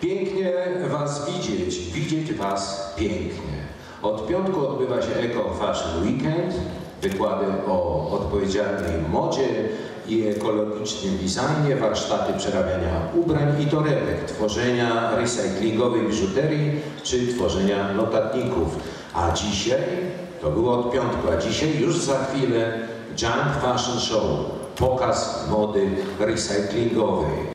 Pięknie Was widzieć, widzieć Was pięknie. Od piątku odbywa się Eco Fashion Weekend, wykłady o odpowiedzialnej modzie i ekologicznym designie, warsztaty przerabiania ubrań i torebek, tworzenia recyklingowej biżuterii czy tworzenia notatników. A dzisiaj, to było od piątku, a dzisiaj już za chwilę Junk Fashion Show, pokaz mody recyklingowej.